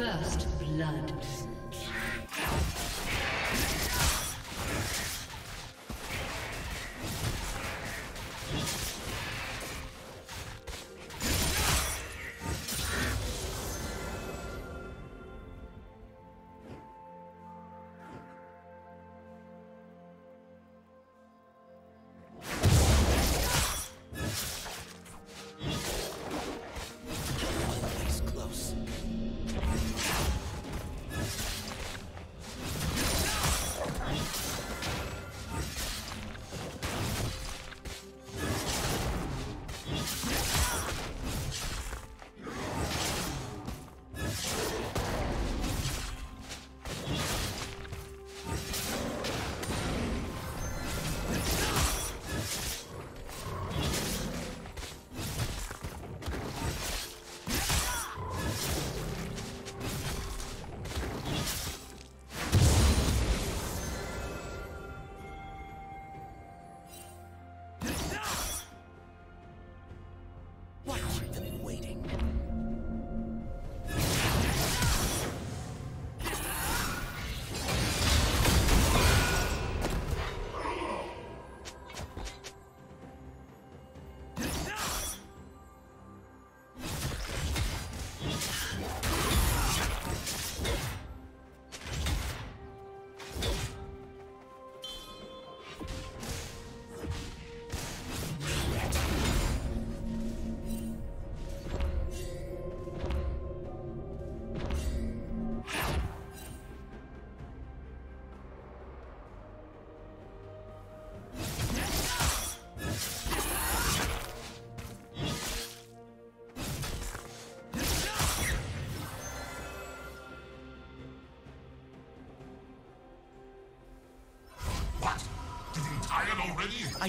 First blood. I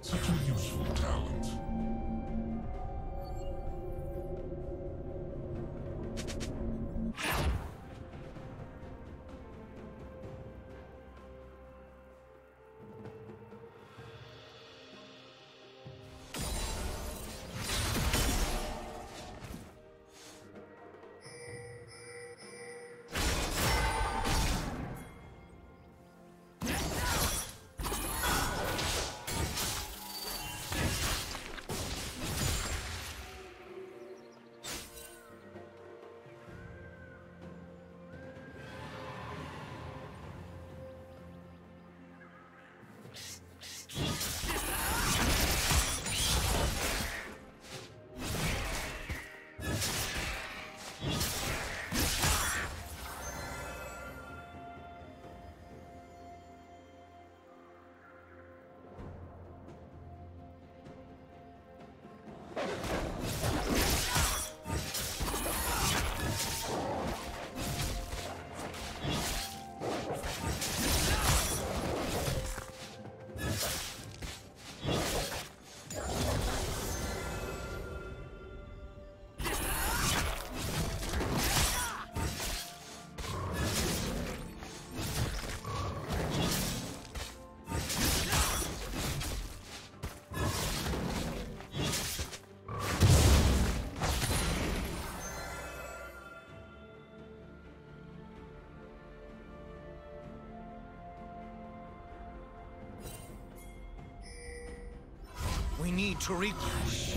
Such a useful talent. We need to replenish.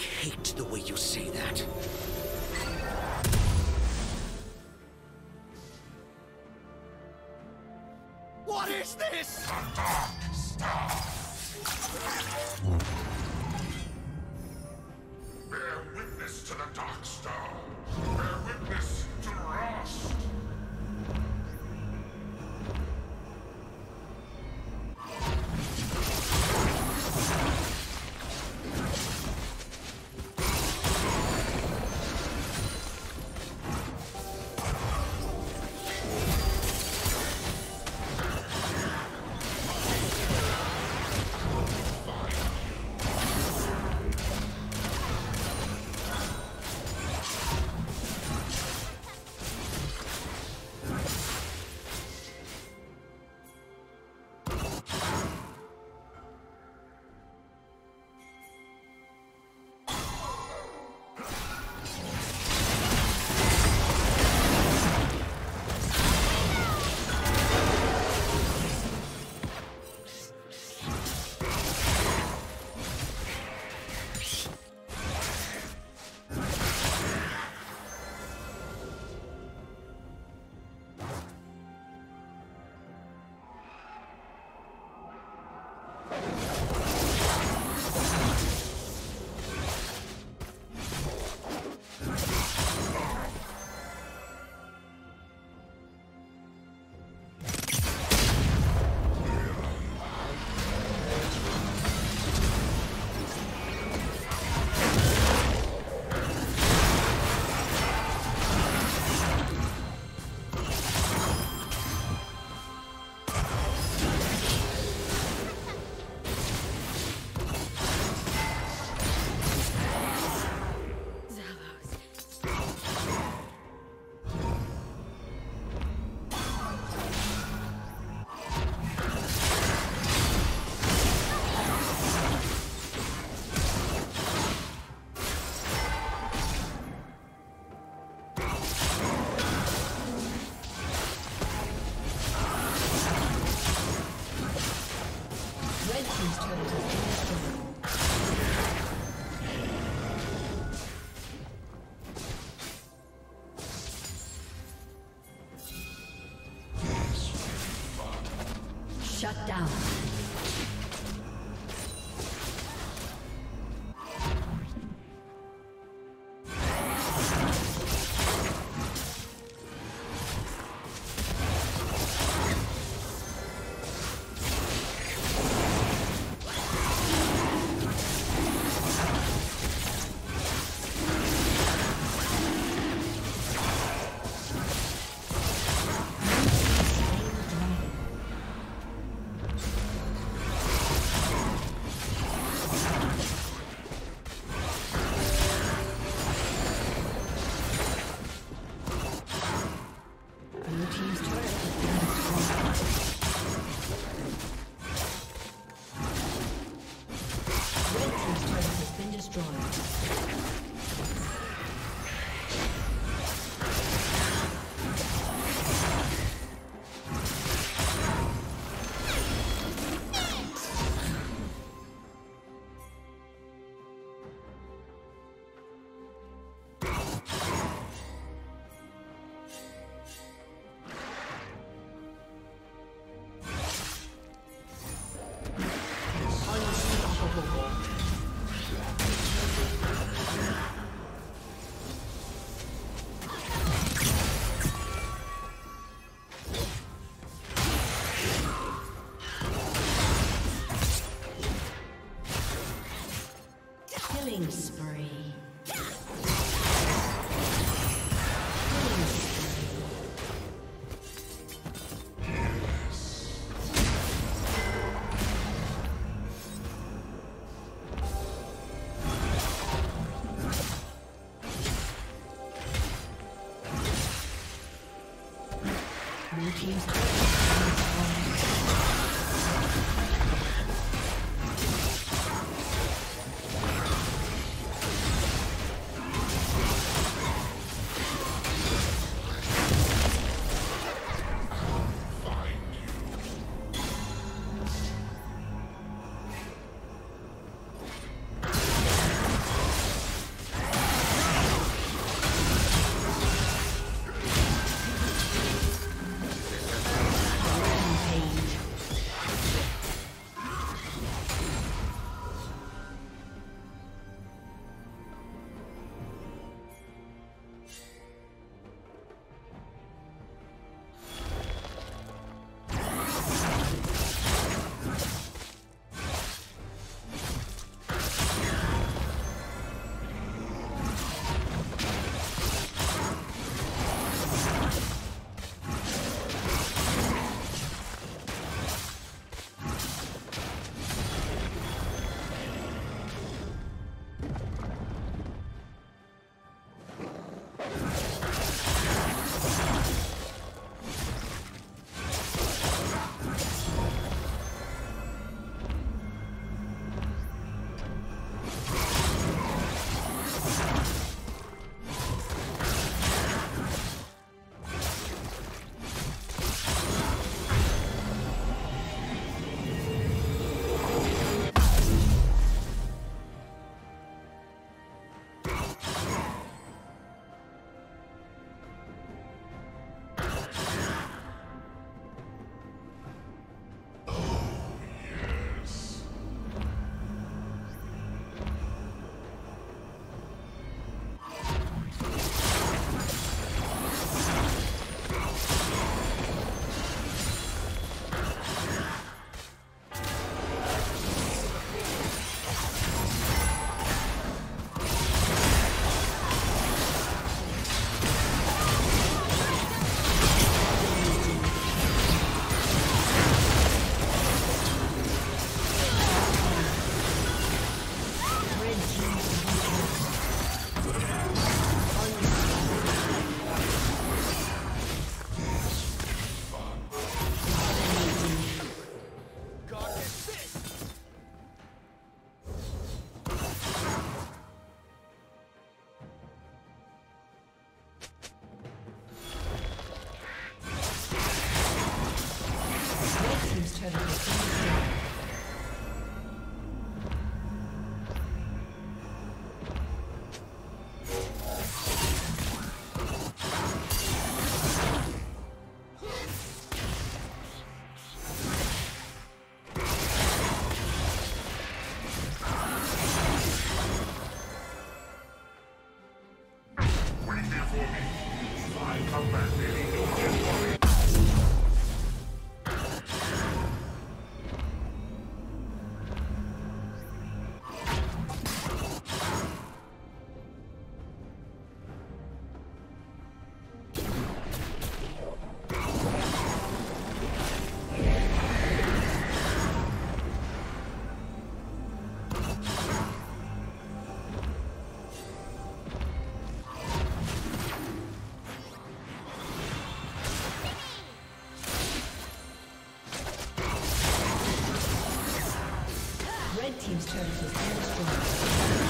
hate the way you say that. What is this? Bear witness to the Dark Star. Bear witness to Rost. Shut down. team's turret has been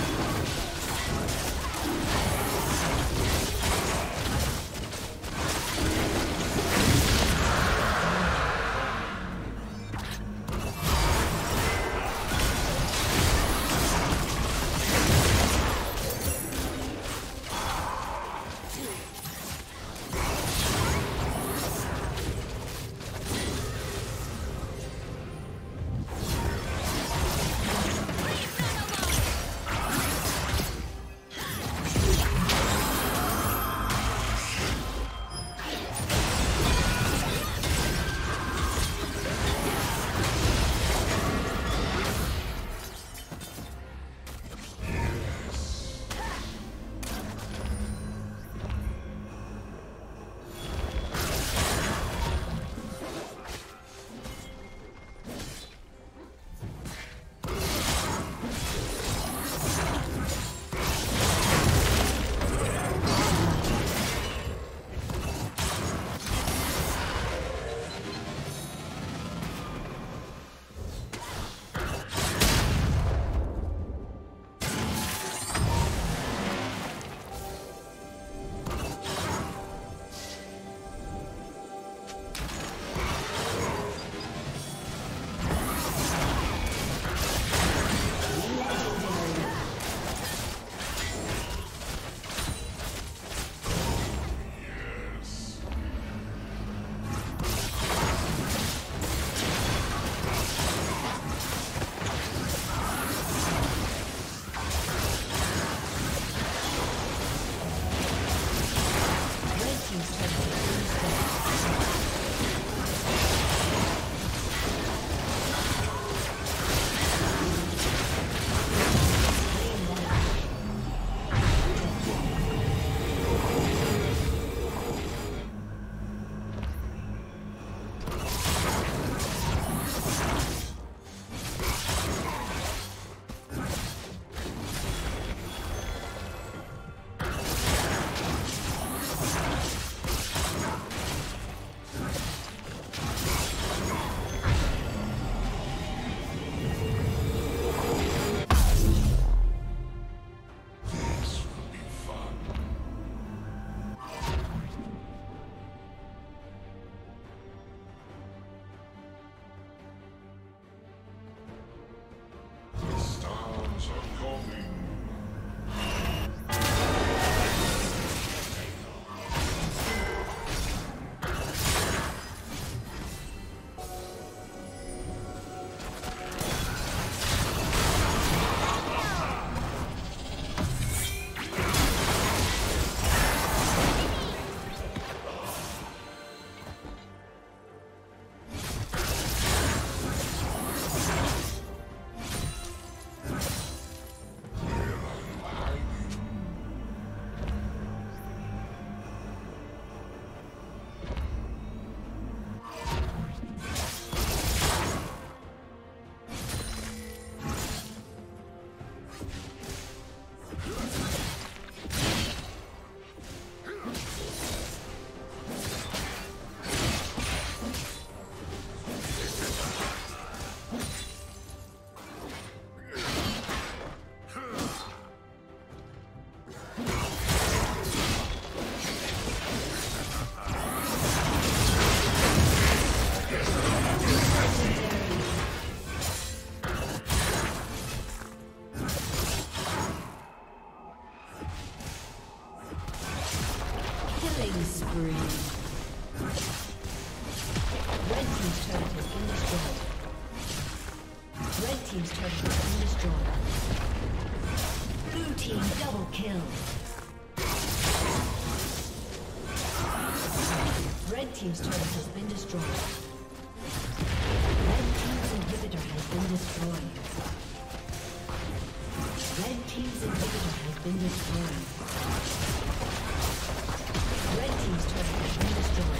Team's turret has been destroyed. Red team's inhibitor has been destroyed. Red team's inhibitor has been destroyed. Red team's turret has been destroyed.